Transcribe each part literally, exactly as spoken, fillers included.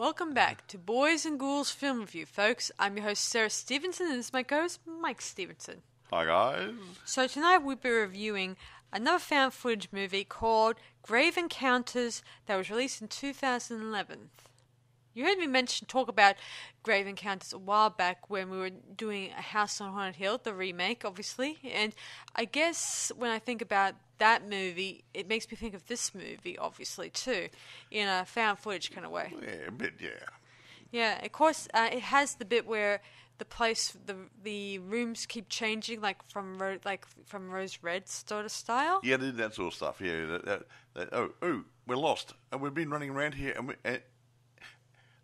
Welcome back to Boys and Ghouls Film Review, folks. I'm your host, Sarah Stephenson, and this is my co-host, Mike Stephenson. Hi, guys. So tonight we'll be reviewing another found footage movie called Grave Encounters that was released in two thousand eleven. You heard me mention talk about Grave Encounters a while back when we were doing A House on Haunted Hill, the remake, obviously. And I guess when I think about that movie, it makes me think of this movie, obviously, too, in a found footage kind of way. Yeah, a bit, yeah. Yeah, of course, uh, it has the bit where the place, the the rooms keep changing, like from ro like from Rose Red sort of style. Yeah, they did that sort of stuff. Yeah, that, that, that, oh, oh, we're lost, and we've been running around here, and we. And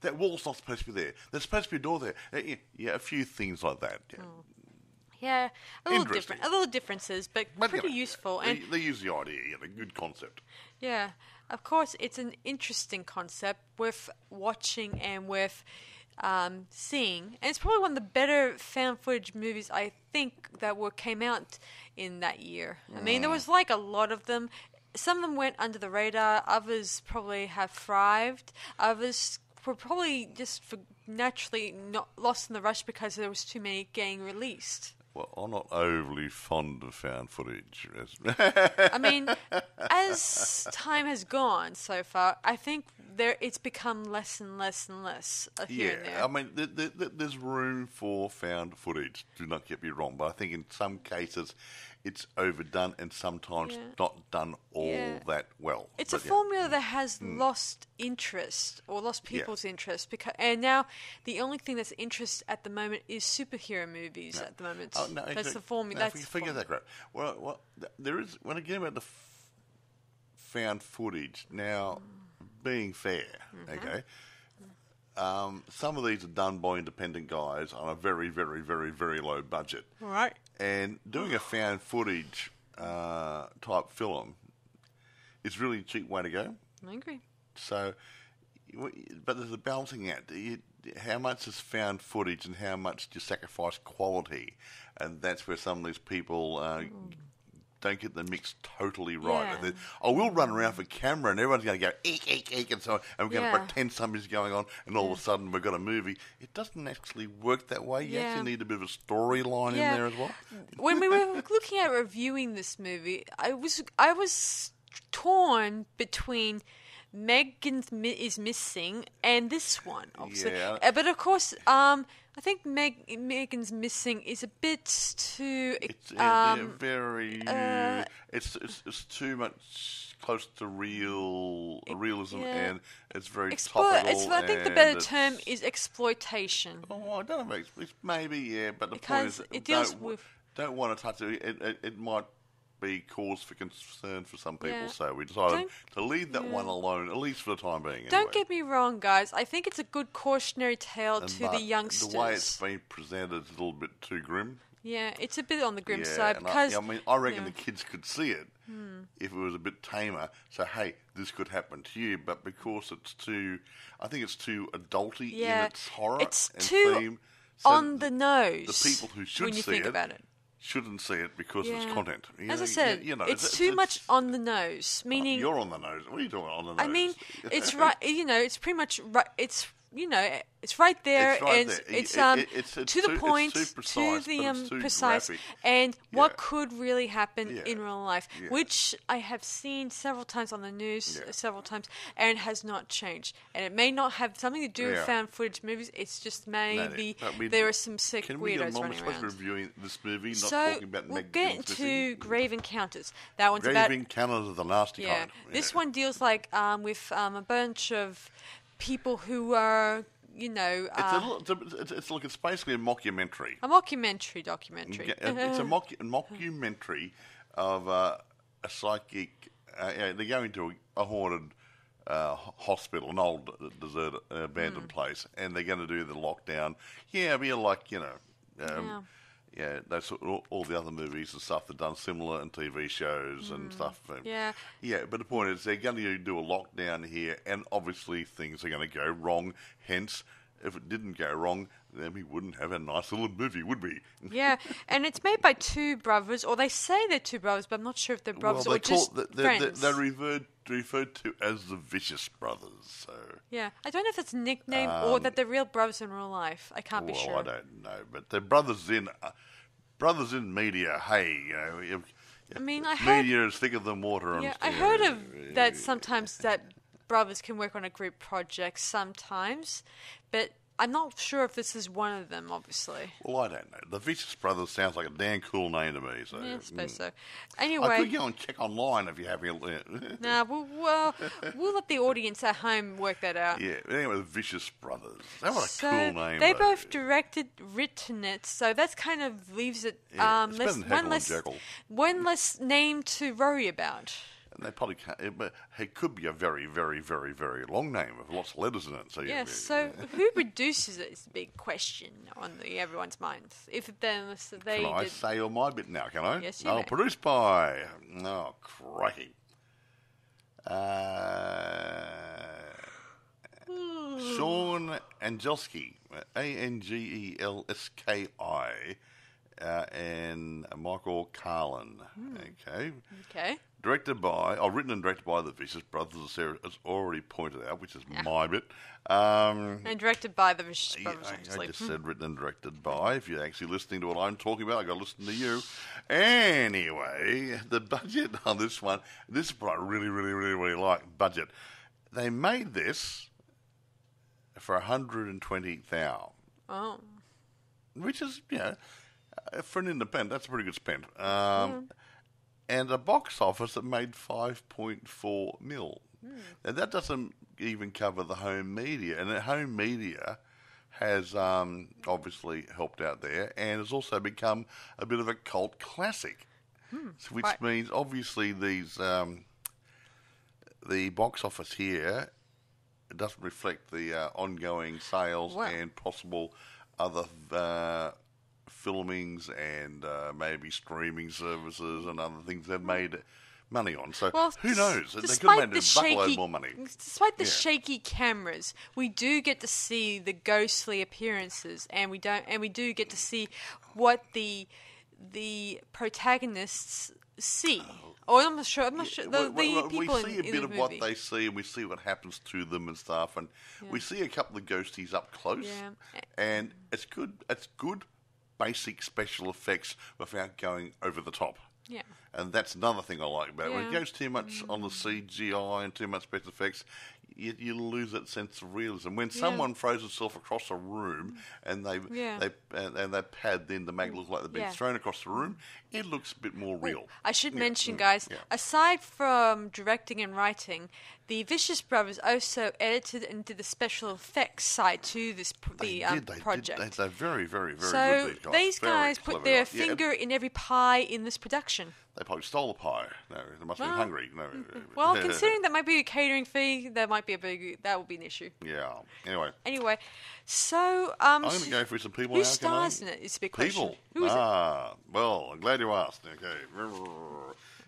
that wall's not supposed to be there. There's supposed to be a door there. Uh, yeah, yeah, a few things like that. Yeah, mm. yeah a little different, a little differences, but, but pretty you know, useful. They, and they use the idea, you know, good concept. Yeah, of course, it's an interesting concept worth watching and worth um, seeing. And it's probably one of the better found footage movies I think that were came out in that year. Mm. I mean, there was like a lot of them. Some of them went under the radar. Others probably have thrived. Others were probably just for naturally not lost in the rush because there was too many getting released. Well, I'm not overly fond of found footage. I mean, as time has gone so far, I think there it's become less and less and less. Here yeah, and there. I mean, th th th there's room for found footage. Do not get me wrong, but I think in some cases it's overdone and sometimes yeah. not done all yeah. that well. It's but a yeah. formula that has mm. lost interest or lost people's yeah. interest. Because, and now the only thing that's interest at the moment is superhero movies no. at the moment. Oh, no, that's the formula. No, that's the form that, right. Well, well, there is, when again about the f found footage, now mm. being fair, mm-hmm. okay, um, some of these are done by independent guys on a very, very, very, very low budget. All right. And doing a found footage uh, type film is really a cheap way to go. I agree. So, but there's a balancing act. You, how much is found footage and how much do you sacrifice quality? And that's where some of these people uh, mm. don't get the mix totally right. Yeah. And then, oh, we'll run around for camera and everyone's going to go eek, eek, eek, and so on, and we're going to yeah. pretend something's going on, and all yeah. of a sudden we've got a movie. It doesn't actually work that way. You yeah. actually need a bit of a storyline yeah. in there as well. When we were looking at reviewing this movie, I was I was torn between Megan is Missing and this one, obviously. Yeah. But of course, um, I think Meg Megan's Missing is a bit too. It's um, very. Uh, it's, it's it's too much close to real realism, yeah. and it's very Explo topical. It's, I think the better term is exploitation. Oh, I don't know. It's, it's maybe yeah, but the because point is, it deals don't, with don't want to touch it. It, it, it might be cause for concern for some people, yeah. so we decided don't, to leave that yeah. one alone, at least for the time being. Anyway. Don't get me wrong, guys. I think it's a good cautionary tale and to the youngsters. The way it's been presented is a little bit too grim. Yeah, it's a bit on the grim yeah, side because I, I mean, I reckon yeah. the kids could see it hmm. if it was a bit tamer. So hey, this could happen to you, but because it's too, I think it's too adulty yeah. in its horror. It's and too theme, so on the nose. The people who should when you see think it, about it. Shouldn't see it because yeah. of its content. You As know, I said, you know, it's, it's too it's, much on the nose. Meaning, oh, you're on the nose. What are you doing on the nose? I mean, it's right. You know, it's pretty much right. It's you know, it's right there. It's right and there. It's um it, it, it's, it's to too, the point, it's too precise, to the um precise, graphic. And yeah. what could really happen yeah. in real life, yeah. which I have seen several times on the news, yeah. several times, and has not changed. And it may not have something to do yeah. with found footage movies. It's just maybe no, no. I mean, there are some sick can we weirdos get running around. Reviewing this movie, not so talking about we'll get into Grave Encounters. That one's Grave about Encounters of the nasty yeah. kind. Yeah. This one deals like um with um a bunch of people who are, you know, uh, it's, a, it's, a, it's, it's like it's basically a mockumentary. A mockumentary documentary. It's a mock, mockumentary of uh, a psychic. Uh, yeah, they go into a, a haunted uh, hospital, an old, deserted, abandoned mm. place, and they're going to do the lockdown. Yeah, it'll be like you know, um, yeah, yeah that's all, all the other movies and stuff that are done similar and T V shows mm. and stuff. Yeah, yeah. But the point is, they're going to do a lockdown here, and obviously things are going to go wrong. Hence, if it didn't go wrong, then we wouldn't have a nice little movie, would we? Yeah, and it's made by two brothers, or they say they're two brothers, but I'm not sure if they're brothers well, they or just they, friends. They, they revert referred to as the Vicious Brothers. So yeah, I don't know if it's a nickname um, or that they're real brothers in real life. I can't well, be sure. I don't know, but they're brothers in uh, brothers in media. Hey, you know, if, I mean, I media heard, is thicker than water. Yeah, on I heard of that sometimes that brothers can work on a group project sometimes, but I'm not sure if this is one of them, obviously. Well, I don't know. The Vicious Brothers sounds like a damn cool name to me. So. Yeah, I suppose mm. so. Anyway. I could go and check online if you have your... nah, we'll, well, we'll let the audience at home work that out. Yeah, anyway, the Vicious Brothers. That was so a cool name. They though. both directed, written it, so that kind of leaves it... Yeah, um, less, one, less, one less name to worry about. And they probably can't, but it could be a very, very, very, very long name with lots of letters in it. So yeah, yeah. So who produces it is the big question on the, everyone's minds. If then so they can I did... say all my bit now? Can I? Yes, you. Oh, no, produced by. Oh, crikey. Uh, Sean Angelski, A N G E L S K I, uh, and Michael Carlin. Mm. Okay. Okay. Directed by, or written and directed by the Vicious Brothers, as Sarah has already pointed out, which is yeah. my bit. Um, and directed by the Vicious Brothers. Yeah, I, I just hmm. said written and directed by. If you're actually listening to what I'm talking about, I've got to listen to you. Anyway, the budget on this one, this is what I really, really, really, really like, budget. They made this for one hundred twenty thousand dollars. Oh. Which is, you know, for an independent, that's a pretty good spend. Um mm-hmm. And a box office that made five point four mil. Mm. Now, that doesn't even cover the home media. And the home media has um, obviously helped out there and has also become a bit of a cult classic, mm. which right. means obviously these um, the box office here doesn't reflect the uh, ongoing sales wow. and possible other... Uh, filmings and uh, maybe streaming services and other things they've made money on. So well, who knows? They could have made a buttload more money. Despite the yeah. shaky cameras, we do get to see the ghostly appearances, and we don't, and we do get to see what the the protagonists see. Oh, I'm not sure. I'm not yeah, sure. The, we, the we, people we see in, a bit in the of movie. What they see, and we see what happens to them and stuff, and yeah. we see a couple of ghosties up close, yeah. and it's good. It's good. Basic special effects without going over the top. Yeah. And that's another thing I like about it. Yeah. When it goes too much mm. on the C G I and too much special effects, you, you lose that sense of realism. When yeah. someone throws itself across a room and they yeah. they and, and they pad then to make it look like they've been yeah. thrown across the room, it looks a bit more real. Well, I should yeah. mention, guys, yeah. aside from directing and writing, the Vicious Brothers also edited and did the special effects side to this pr- the um, did, they project. Did, they, they're very, very, very so good. So these guys, these guys put their up. finger yeah. in every pie in this production. They probably stole the pie. No, they must well, be hungry. No. Well, considering that might be a catering fee, that might be a big. That would be an issue. Yeah. Anyway. Anyway, so um, I'm going to go through some people. Who now, stars in it? It's a big question. People. Who is ah, it? Well, I'm glad you asked. Okay.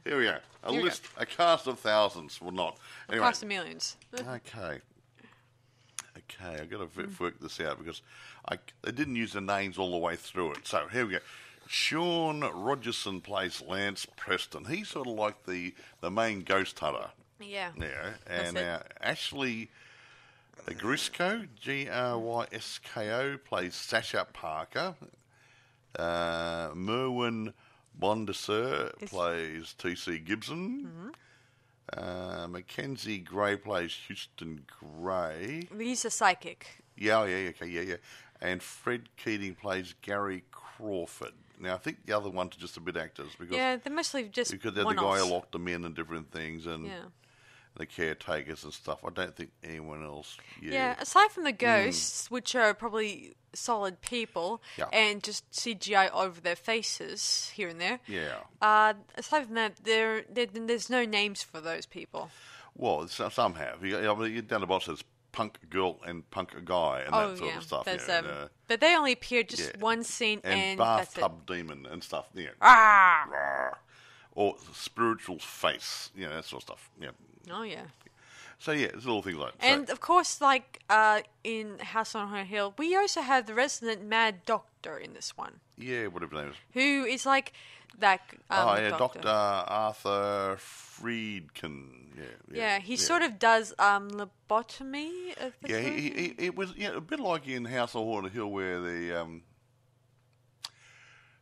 Here we go. A Here list, go. a cast of thousands. Well, not. Anyway. A cast of millions. Okay. Okay, I've got to mm. work this out because I, I didn't use the names all the way through it. So here we go. Sean Rogerson plays Lance Preston. He's sort of like the, the main ghost hunter. Yeah. Yeah. And uh, Ashley Grysko, G R Y S K O, plays Sasha Parker. Uh, Merwin Bondesir plays T C. Gibson. Mm-hmm. uh, Mackenzie Gray plays Houston Gray. He's a psychic. Yeah, oh, yeah, okay, yeah, yeah. And Fred Keating plays Gary Crawford. Now, I think the other ones are just a bit actors. Because yeah, they're mostly just because they're one-offs. The guy who locked them in and different things and yeah. the caretakers and stuff. I don't think anyone else... Yeah, yeah aside from the ghosts, mm. which are probably solid people yeah. and just C G I over their faces here and there. Yeah. Uh, aside from that, there there's no names for those people. Well, some have. You, I mean, down the bottom says punk girl and punk guy and oh, that sort yeah. of stuff. That's, yeah, um, and, uh, but they only appeared just yeah. one scene and... And bathtub demon and stuff. Yeah. Ah! Or spiritual face. You know, that sort of stuff. Yeah. Oh, yeah. So, yeah, it's little things like that. And, so. of course, like uh, in House on Haunted Hill, we also have the resident mad doctor in this one. Yeah, whatever his name is. Who is like That um, oh yeah, doctor. Doctor Arthur Friedkin. Yeah, yeah, yeah he yeah. sort of does um, lobotomy. Of the yeah, he, he, it was yeah, a bit like in House on Haunted Hill, where the um,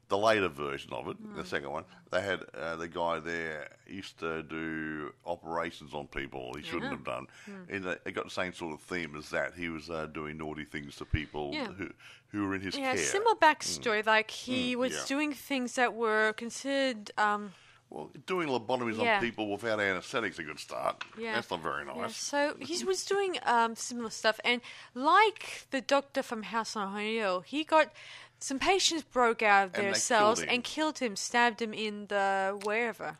the later version of it, mm. the second one, they had uh, the guy there used to do operations on people he yeah. shouldn't have done, mm. and uh, it got the same sort of theme as that. He was uh, doing naughty things to people yeah. who. who were in his yeah, care. Yeah, similar backstory. Mm. Like, he mm, was yeah. doing things that were considered... Um, well, doing lobotomies yeah. on people without anesthetics is a good start. Yeah. That's not very nice. Yeah. So, he was doing um, similar stuff. And like the doctor from House on Haunted Hill, he got... Some patients broke out of and their cells killed and killed him, stabbed him in the wherever.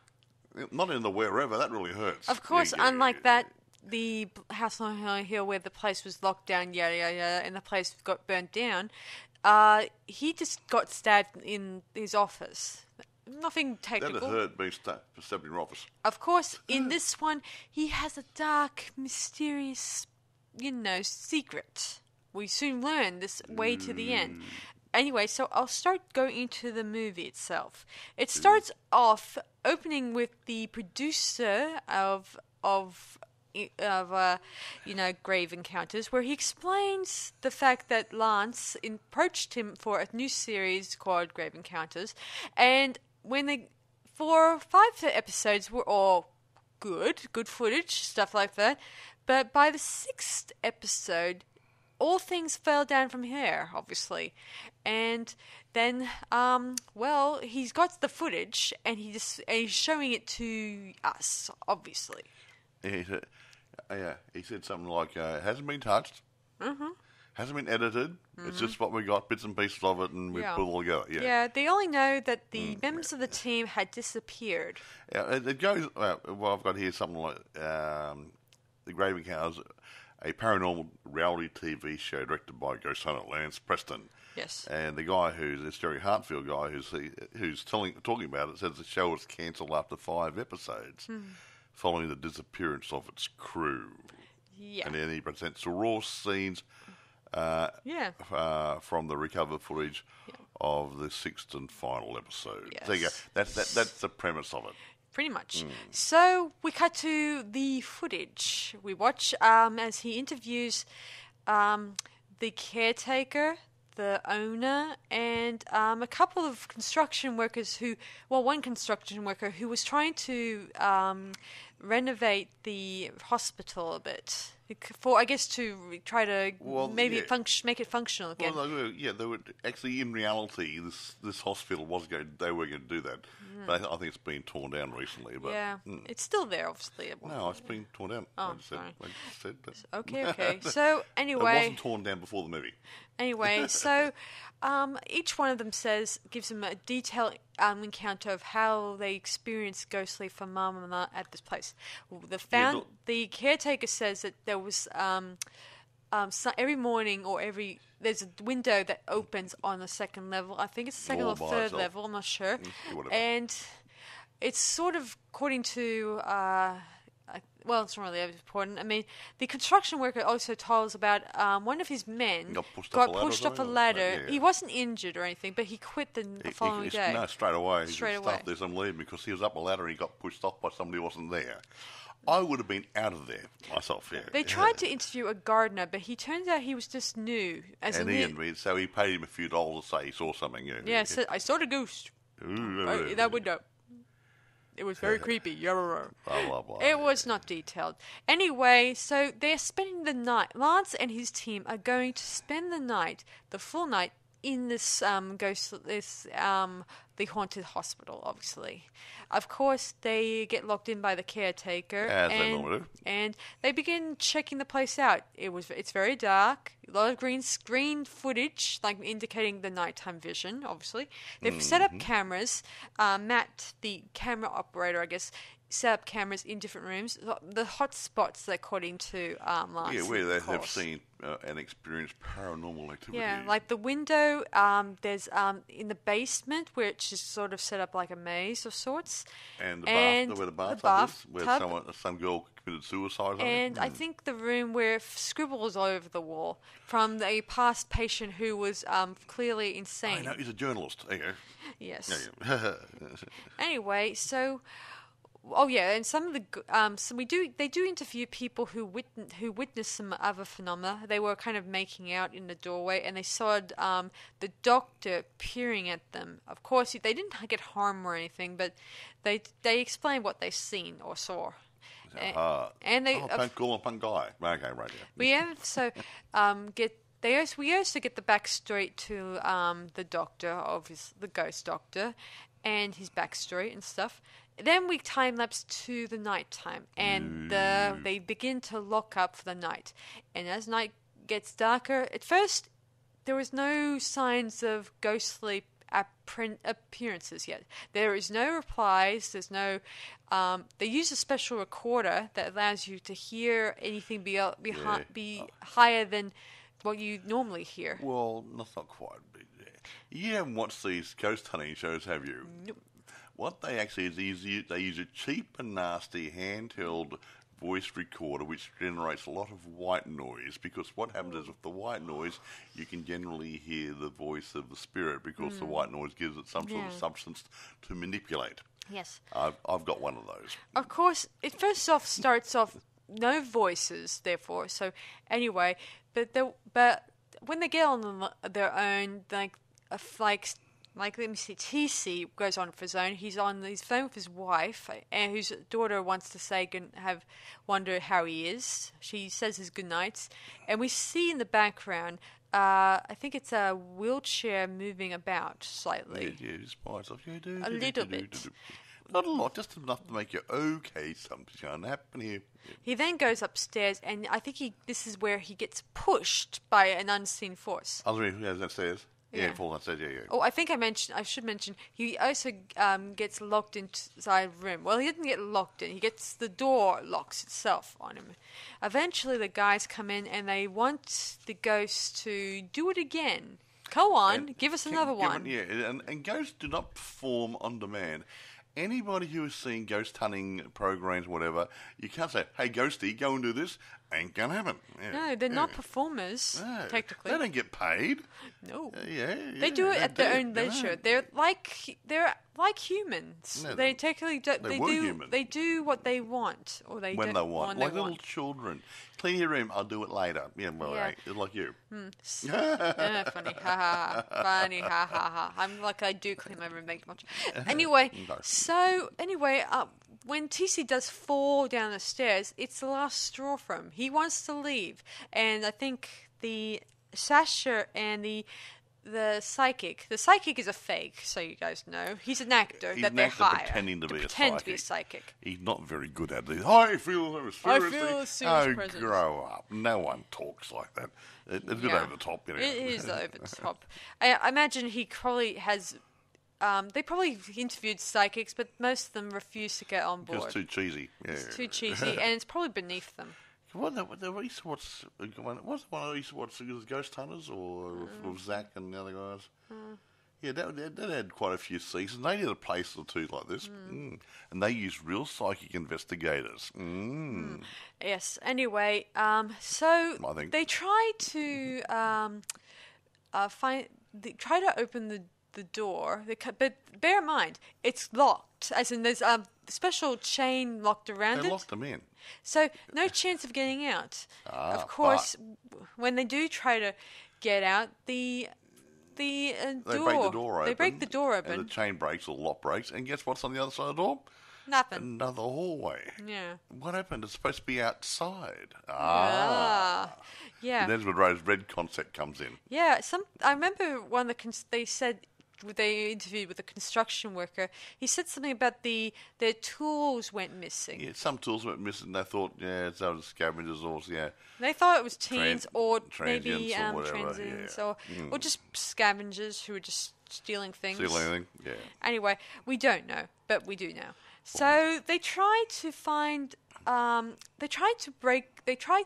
Not in the wherever. That really hurts. Of course, yeah, unlike yeah, that... The House on Hill, Hill where the place was locked down, yada, yada, yada, and the place got burnt down, uh, he just got stabbed in his office. Nothing technical. That'd hurt being stabbed in your office. Of course, in this one, he has a dark, mysterious, you know, secret. We soon learn this way mm. to the end. Anyway, so I'll start going into the movie itself. It starts mm. off opening with the producer of... of of, uh, you know, Grave Encounters, where he explains the fact that Lance approached him for a new series called Grave Encounters, and when the four or five episodes were all good, good footage, stuff like that, but by the sixth episode, all things fell down from here, obviously, and then, um, well, he's got the footage, and, he just, and he's showing it to us, obviously. He said, yeah, he said something like, it uh, hasn't been touched, mm-hmm. hasn't been edited, mm-hmm. it's just what we got, bits and pieces of it, and we yeah. put it all together. Yeah. yeah, they only know that the mm, members yeah. of the team had disappeared. Yeah, it, it goes, uh, well, I've got here something like, um, The Grave Encounters, a paranormal reality T V show directed by Ghost Hunter Lance Preston. Yes. And the guy who's, this Jerry Hartfield guy who's, he, who's telling, talking about it says the show was cancelled after five episodes. Mm. Following the disappearance of its crew. Yeah. And then he presents raw scenes uh, yeah. uh, from the recovered footage yeah. of the sixth and final episode. Yes. There you go. That, that, that's the premise of it. Pretty much. Mm. So we cut to the footage. We watch um, as he interviews um, the caretaker, the owner, and um, a couple of construction workers who, well, one construction worker who was trying to um, renovate the hospital a bit for, I guess, to try to well, maybe yeah. function, make it functional again. Well, they were, yeah, they were actually in reality, this this hospital was going, they were going to do that, mm. but I, I think it's been torn down recently. But yeah, mm. it's still there, obviously. It no, it's been torn down. Oh, I just sorry. Said, I just said that. Okay, okay. So anyway, it wasn't torn down before the movie. Anyway, so um, each one of them says gives them a detailed um, encounter of how they experienced ghostly phenomena at this place. The found yeah, the caretaker says that there was um, um, so every morning or every there's a window that opens on the second level. I think it's the second or third itself. level. I'm not sure. Mm, and it's sort of according to. Uh, Well, it's not really important. I mean, the construction worker also tells about um, one of his men got pushed got up a pushed ladder. Up a ladder. Yeah, yeah. He wasn't injured or anything, but he quit the he, following he, day. No, straight away. Straight he away. There's some leaving because he was up a ladder and he got pushed off by somebody who wasn't there. I would have been out of there myself. Yeah. They tried yeah. to interview a gardener, but he turns out he was just new. As and a he new... and so he paid him a few dollars to say he saw something. Yeah, yeah, yeah. So I saw the goose. Ooh, that window. It was very creepy. Blah, blah, blah. It was not detailed. Anyway, so they're spending the night. Lance and his team are going to spend the night, the full night, in this um, ghost, this um, the haunted hospital. Obviously, of course, they get locked in by the caretaker, As and, and they begin checking the place out. It was it's very dark. A lot of green screen footage, like indicating the nighttime vision. Obviously, they've mm-hmm. set up cameras. Uh, Matt, the camera operator, I guess, set up cameras in different rooms. The hot spots, according to um, Lance. Yeah, where they have seen uh, and experienced paranormal activity. Yeah, like the window, um, there's um, in the basement, which is sort of set up like a maze of sorts. And the and bath, where the bathtub, the bathtub is, where someone, some girl committed suicide. And mm. I think the room where scribbles all over the wall from a past patient who was um, clearly insane. I know, he's a journalist. There you go. Yes. There you go. Anyway, so... Oh yeah, and some of the um, so we do they do interview people who witness who witnessed some other phenomena. They were kind of making out in the doorway, and they saw um, the doctor peering at them. Of course, they didn't get harm or anything, but they they explained what they seen or saw. And, uh, and they oh, punk girl and punk guy. Okay, right. Yeah. We also um, get they also, we also get the backstory to um, the doctor, obviously the ghost doctor, and his backstory and stuff. Then we time lapse to the nighttime, and the, they begin to lock up for the night. And as night gets darker, at first there was no signs of ghostly appearances yet. There is no replies. There's no. Um, they use a special recorder that allows you to hear anything be be, yeah. be oh. higher than what you normally hear. Well, that's not quite. You haven't watched these ghost hunting shows, have you? Nope. What they actually is, is they use a cheap and nasty handheld voice recorder, which generates a lot of white noise, because what happens is with the white noise, you can generally hear the voice of the spirit, because mm. the white noise gives it some sort yeah. of substance to manipulate. Yes. I've, I've got one of those. Of course, it first off starts off no voices, therefore. So anyway, but they, but when they get on their own, like like. Like, let me see, T C goes on for his own. He's on his phone with his wife, and whose daughter wants to say, have wonder how he is. She says his goodnights. And we see in the background, uh, I think it's a wheelchair moving about slightly. Yeah, yeah, just by itself. Yeah, do, do, a do, little do, do, bit. Do, do, do. Not a lot, just enough to make you okay, something's going to happen here. Yeah. He then goes upstairs, and I think he. this is where he gets pushed by an unseen force. I was wondering who goes upstairs. Yeah, yeah. Said, yeah, yeah. Oh, I think I mentioned. I should mention he also um, gets locked inside a room. Well, he didn't get locked in. He gets the door locks itself on him. Eventually, the guys come in and they want the ghost to do it again. Go on, and give us another give one. It, yeah, and, and ghosts do not perform on demand. Anybody who has seen ghost hunting programs, whatever, you can't say, "Hey, ghosty, go and do this." Ain't gonna happen. Yeah. No, they're yeah. not performers. No. Technically, they don't get paid. No, uh, yeah, yeah, they do it they at do. their own leisure. No. They're like they're like humans. No, they technically do, they, they do human. They do what they want, or they when don't, they want, when like they little want. children. Clean your room. I'll do it later. Yeah, well, yeah. Right. It's like you. Mm. Yeah, funny, ha ha, funny, ha ha ha. I'm like I do clean my room. Thank you much. Anyway, no. so anyway, uh, when T C does fall down the stairs, it's the last straw for him. He wants to leave, and I think the Sasha and the the psychic. The psychic is a fake, so you guys know. He's an actor He's that an they actor hire pretending to, to be pretend a to be a psychic. He's not very good at this. I feel the spirit. I feel the oh, presence. Grow up. No one talks like that. It, it's a bit yeah. over the top. You know? It is over the top. I, I imagine he probably has. Um, they probably interviewed psychics, but most of them refused to get on board. It's too cheesy. Yeah. It's too cheesy, and it's probably beneath them. What the what the what's the one I used to watch? Was Ghost Hunters or mm. with Zach and the other guys? Mm. Yeah, that, that that had quite a few seasons. They did a place or two like this, mm. Mm. and they used real psychic investigators. Mm. Mm. Yes. Anyway, um, so they try to um, uh, find they try to open the. the door, but bear in mind, it's locked, as in there's a special chain locked around it. They locked them in. So no chance of getting out. Ah, of course, but when they do try to get out, the the uh, they door... They break the door open. They break the door open. And the chain breaks or lock breaks, and guess what's on the other side of the door? Nothing. Another hallway. Yeah. What happened? It's supposed to be outside. Ah. Yeah. yeah. And that's where Rose Red concept comes in. Yeah. Some. I remember one that cons- they said... They interviewed with a construction worker. He said something about the their tools went missing. Yeah, some tools went missing. They thought, yeah, it's those scavengers or yeah. They thought it was teens Tran- or maybe um, or whatever, transients yeah. or mm. or just scavengers who were just stealing things. Stealing anything, yeah. Anyway, we don't know, but we do know. So they tried to find, um, they tried to break, they tried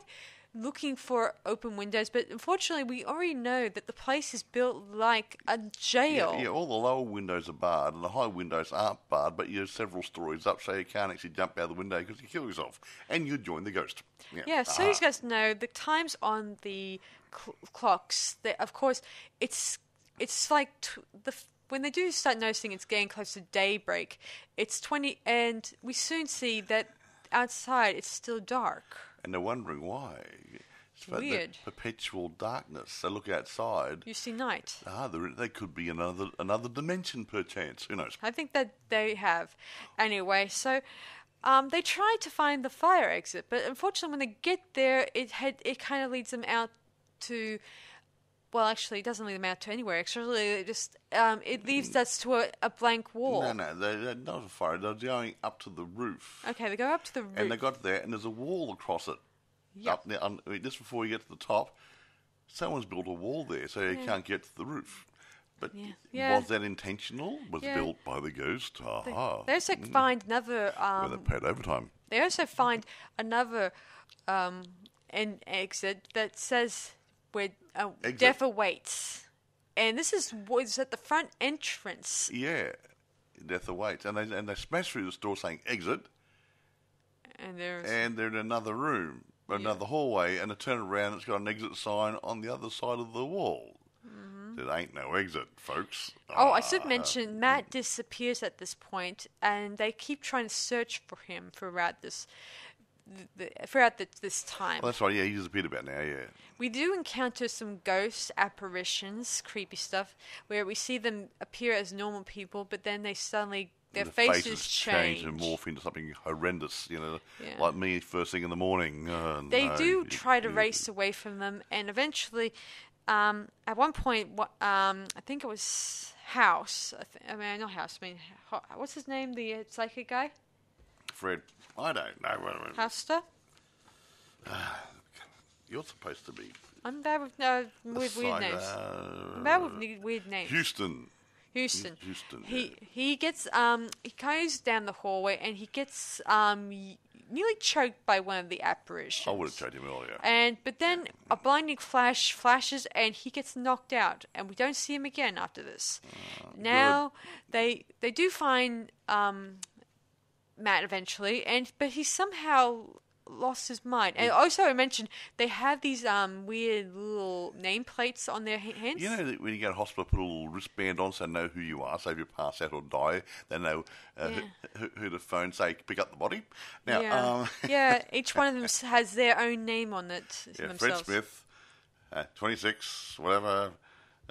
looking for open windows, but unfortunately we already know that the place is built like a jail. Yeah, yeah, all the lower windows are barred and the high windows aren't barred, but you're several stories up, so you can't actually jump out of the window because you kill yourself and you join the ghost. Yeah, yeah so uh-huh. These guys know the times on the cl- clocks. They, of course, it's it's like t- the... When they do start noticing it's getting close to daybreak, it's twenty, and we soon see that outside it's still dark. And they're wondering why. It's weird. The perpetual darkness. They look outside. You see night. Ah, they could be another another dimension, perchance. Who knows? I think that they have. Anyway, so um, they try to find the fire exit, but unfortunately, when they get there, it had it kind of leads them out to. Well, actually, it doesn't lead them out to anywhere. Actually, it just um, it leaves us to a, a blank wall. No, no, they, they're not a fire. They're going up to the roof. Okay, they go up to the roof. And they got there, and there's a wall across it. Yeah. Up there, um, just before you get to the top, someone's built a wall there, so you yeah. can't get to the roof. But yeah. Yeah. was that intentional? Was yeah. it built by the ghost? Ah, they, they also mm. find another. Um, Where they paid overtime. They also find another um, an exit that says. Where uh, death awaits, and this is was at the front entrance. Yeah, death awaits, and they and they smash through the door saying exit, and there's and they're in another room, another yeah. hallway, and they turn around. It's got an exit sign on the other side of the wall. Mm-hmm. There ain't no exit, folks. Oh, ah. I should mention Matt disappears at this point, and they keep trying to search for him throughout this. The, throughout the, this time. Oh, that's right, yeah, he disappeared about now, yeah. We do encounter some ghosts, apparitions, creepy stuff, where we see them appear as normal people, but then they suddenly, their the faces, faces change. change and morph into something horrendous, you know, yeah. like me first thing in the morning. Oh, they no. do try to race away from them, and eventually, um, at one point, um, I think it was House, I, th- I mean, not House, I mean, what's his name, the uh, psychic guy? Fred, I don't know. Hasta? Uh, you're supposed to be. I'm bad with no weird, weird names. Uh, I'm bad with weird names. Houston. Houston. Houston. He yeah. he gets um he goes down the hallway and he gets um nearly choked by one of the apparitions. I would have choked him earlier. And but then a blinding flash flashes and he gets knocked out and we don't see him again after this. Uh, now good. they they do find um. Matt eventually, and but he somehow lost his mind. And also, I mentioned they have these um weird little nameplates on their hands. You know, when you go to hospital, put a little wristband on so they know who you are. So if you pass out or die, they know uh, yeah. who, who to phone. Say, pick up the body. Now, yeah, um, yeah each one of them has their own name on it. Yeah, themselves. Fred Smith, uh, twenty-six, whatever.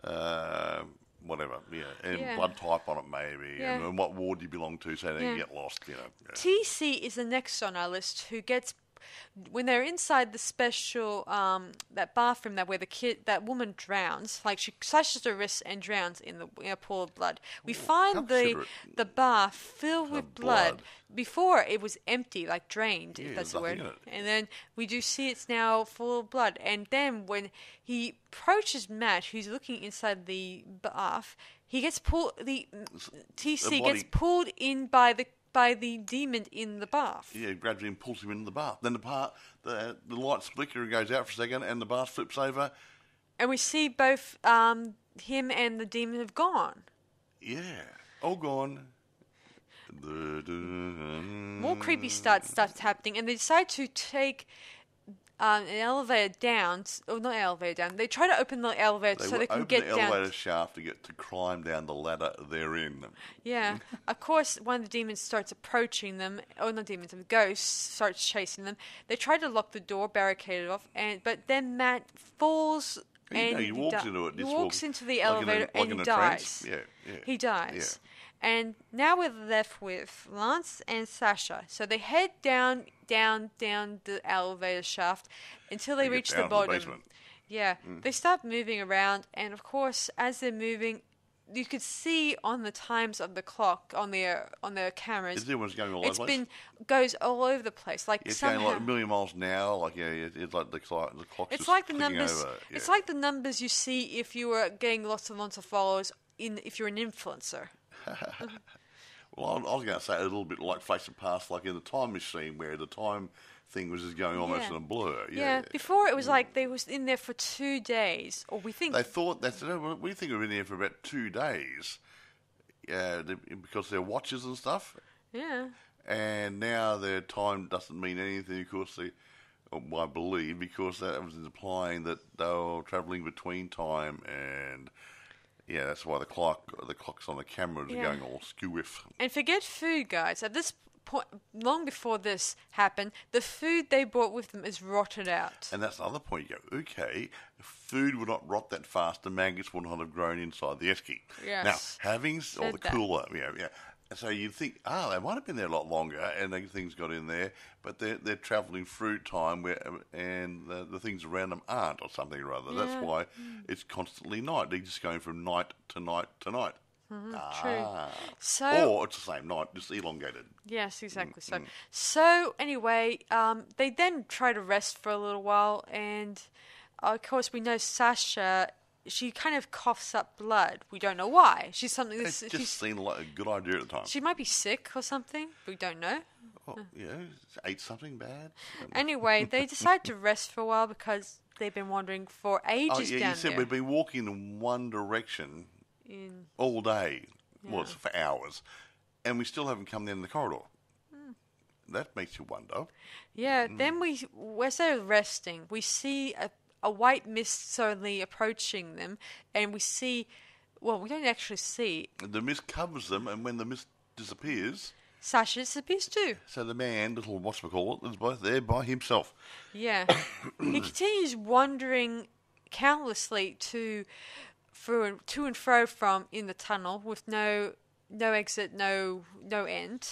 Uh, Whatever, yeah, and yeah. blood type on it maybe, yeah. and, and what ward you belong to, so they yeah. get lost, you know. Yeah. T C is the next on our list who gets when they're inside the special um that bathroom that where the kid that woman drowns, like she slashes her wrist and drowns in the in a pool of blood. We Ooh, find the the bath filled with blood. blood. Before it was empty, like drained, yeah, if that's the word. And then we do see it's now full of blood. And then when he approaches Matt, who's looking inside the bath, he gets pulled. The T C gets pulled in by the. by the demon in the bath. Yeah, gradually and pulls him into the bath. Then the part, the the lights flicker and goes out for a second and the bath flips over. And we see both um, him and the demon have gone. Yeah, all gone. More creepy start stuff's happening and they decide to take um, an elevator down, or not elevator down, they try to open the elevator they so they can get down. They open the elevator shaft to get to climb down the ladder they're in. Yeah. Of course, one of the demons starts approaching them, or not demons, the ghosts starts chasing them. They try to lock the door, barricade it off, and but then Matt falls and he, he walks, he di- into, it, he walks into the elevator like in a, like and he dies. Yeah, yeah. He dies. Yeah. And now we're left with Lance and Sasha. So they head down, down, down the elevator shaft until they, they reach the bottom. The basement. Yeah. Mm. They start moving around. And, of course, as they're moving, you could see on the times of the clock, on their on their cameras, it's going all over the place. Been, goes all over the place. Like it's somehow, going like a million miles an hour. Like, yeah, it, it's like the, clock, the clock's it's just like the numbers. Over. Yeah. It's like the numbers you see if you were getting lots and lots of followers in if you're an influencer. Well, I was going to say a little bit like flashing past, like in the time machine, where the time thing was just going almost yeah. in a blur. Yeah. yeah. Before it was yeah. like they was in there for two days, or we think they thought that we think we were in there for about two days, uh, because they're watches and stuff. Yeah. And now their time doesn't mean anything. Of course, they, I believe, because that was implying that they were travelling between time and. Yeah, that's why the clock, the clocks on the cameras yeah. are going all skew-iff. And forget food, guys. At this point, long before this happened, the food they brought with them is rotted out. And that's the other point. You go, okay, food would not rot that fast. The maggots would not have grown inside the esky. Yes. Now, having... Said or the that. cooler, yeah, yeah. So you'd think, ah, oh, they might have been there a lot longer, and things got in there, but they're, they're travelling through time, where and the, the things around them aren't, or something or other. Yeah. That's why mm. it's constantly night. They're just going from night to night to night. Mm-hmm, ah. True. So, or it's the same night, just elongated. Yes, exactly. Mm-hmm. So, so anyway, um, they then try to rest for a little while, and uh, of course we know Sasha... She kind of coughs up blood. We don't know why. She's something. That's, it just she's, seemed like a good idea at the time. She might be sick or something. We don't know. Oh, yeah, ate something bad. Anyway, they decide to rest for a while because they've been wandering for ages. Oh yeah, down you said there. We've been walking in one direction in... all day. Yeah. Well, it's for hours, and we still haven't come down the corridor. Mm. That makes you wonder. Yeah. Mm. Then we, as they're resting, we see a. A white mist suddenly approaching them, and we see... Well, we don't actually see... The mist covers them, and when the mist disappears... Sasha disappears too. So the man, little whatchamacallit, is both there by himself. Yeah. He continues wandering countlessly to, for, to and fro from in the tunnel with no... No exit, no no end,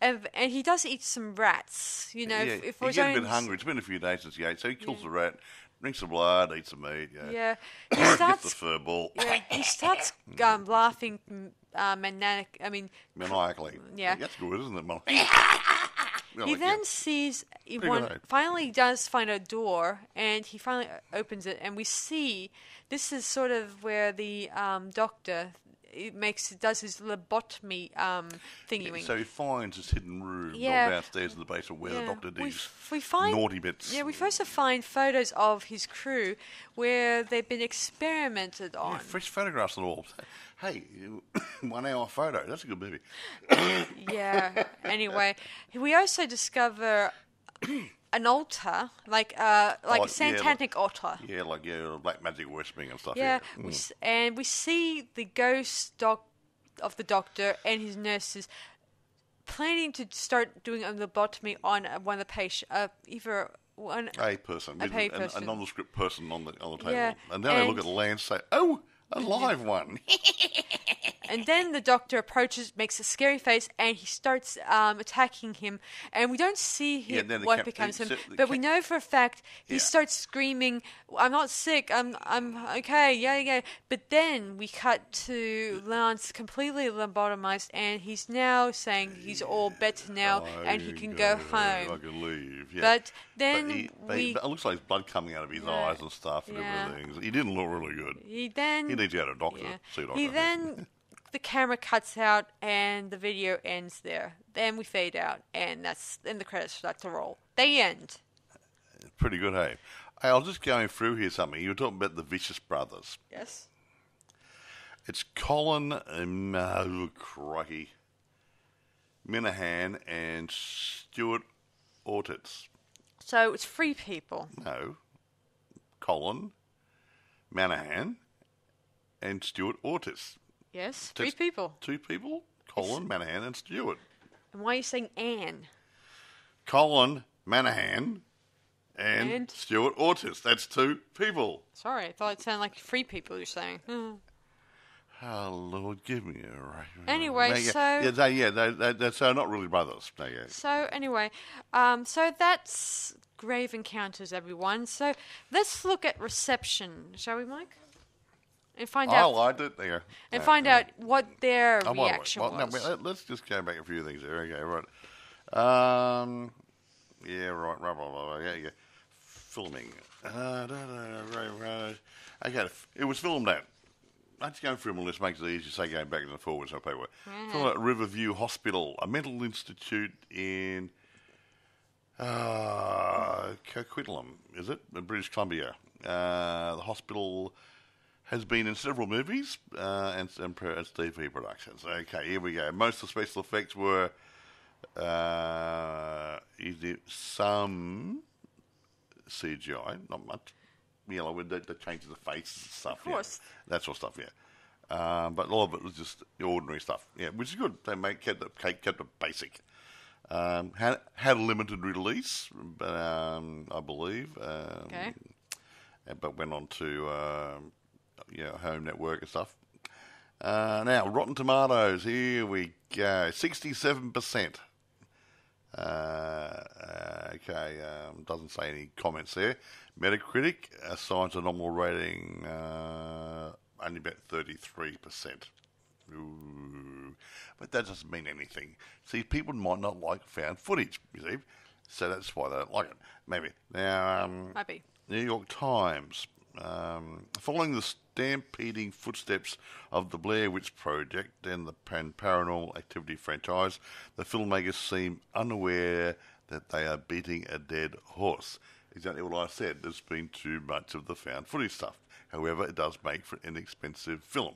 and, and he does eat some rats. You know, yeah, if we're he getting a bit hungry. It's been a few days since he ate, so he kills yeah. the rat, drinks the blood, eats the meat. You know, yeah, he starts gets the fur ball. Yeah, he starts um, laughing, uh, maniac. I mean, maniacally. Yeah, that's good, isn't it? He like, then yeah. sees he one, finally does find a door, and he finally opens it, and we see this is sort of where the um, doctor. It makes it does his lobotomy um, thingy. Yeah, so he finds his hidden room yeah. downstairs in the basement where yeah. the doctor does naughty bits. Yeah, we first find photos of his crew where they've been experimented on. Yeah, fresh photographs and all. Hey, one hour photo. That's a good movie. Yeah. Anyway, we also discover an altar, like uh, like oh, a satanic yeah, like, altar. Yeah, like yeah, black magic worshipping and stuff. Yeah, yeah. We mm. s- and we see the ghost doc- of the doctor and his nurses planning to start doing a lobotomy on one of the patients, uh, either one a person, a, a, person. a, a nondescript person on the on the table. Yeah. And then they look at Lance and say, "Oh, a live one." And then the doctor approaches, makes a scary face, and he starts um, attacking him. And we don't see him yeah, the what cap- becomes him, but cap- we know for a fact he yeah. starts screaming, "I'm not sick. I'm, I'm okay. Yeah, yeah." But then we cut to Lance completely lobotomized, and he's now saying he's all better now, I and he can go, go home. I can leave. Yeah. But then but he, but we. He, but it looks like there's blood coming out of his yeah, eyes and stuff and yeah. everything. He didn't look really good. He then he needs to go to a doctor. Yeah. See a doctor. He then. The camera cuts out and the video ends there. Then we fade out, and that's then the credits start to roll. They end. Pretty good, hey. Hey, I was just going through here something. You were talking about the Vicious Brothers. Yes. It's Colin um, oh, crikey, Minihan and Stuart Ortiz. So it's three people. No, Colin Minihan and Stuart Ortiz. Yes, three Just people. Two people, Colin Minihan and Stuart. And why are you saying Anne? Colin Minihan and, and Stuart Ortiz. That's two people. Sorry, I thought it sounded like three people you're saying. Mm. Oh, Lord, give me a right. Anyway, no, yeah, so... Yeah, they, yeah they, they, they're so not really brothers. No, yeah. So, anyway, um, so that's Grave Encounters, everyone. So, let's look at reception, shall we, Mike? And find I out. I liked it. Yeah. And uh, find uh, out what their oh, reaction well, was. No, let's just go back a few things there. Okay, right. Um, yeah, right, right, right, right. Yeah, yeah. Filming. Uh, da, da, da, right, right. Okay, it was filmed at that's going through my list, makes it easy to say going back and forwards and paperwork. Mm-hmm. Talking about Riverview Hospital, a mental institute in uh, Coquitlam, is it? In British Columbia. Uh, the hospital has been in several movies uh, and, and, and T V productions. Okay, here we go. Most of the special effects were uh, some C G I, not much. You know, with the, the changes of face and stuff. Of course. Yeah. That sort of stuff, yeah. Um, but a lot of it was just ordinary stuff, yeah, which is good. They make, kept, it, kept it basic. Um, had, had a limited release, um, I believe. Um, okay. But went on to um, you know, Home Network and stuff. Uh, now, Rotten Tomatoes, here we go. sixty-seven percent. Uh, okay, um, doesn't say any comments there. Metacritic assigns a normal rating uh, only about thirty-three percent. Ooh. But that doesn't mean anything. See, people might not like found footage, you see, so that's why they don't like it. Maybe. Now, um, might be. New York Times. Um, following the stampeding footsteps of the Blair Witch Project and the pan- Paranormal Activity franchise, the filmmakers seem unaware that they are beating a dead horse. Exactly what I said. There's been too much of the found footage stuff. However, it does make for an inexpensive film.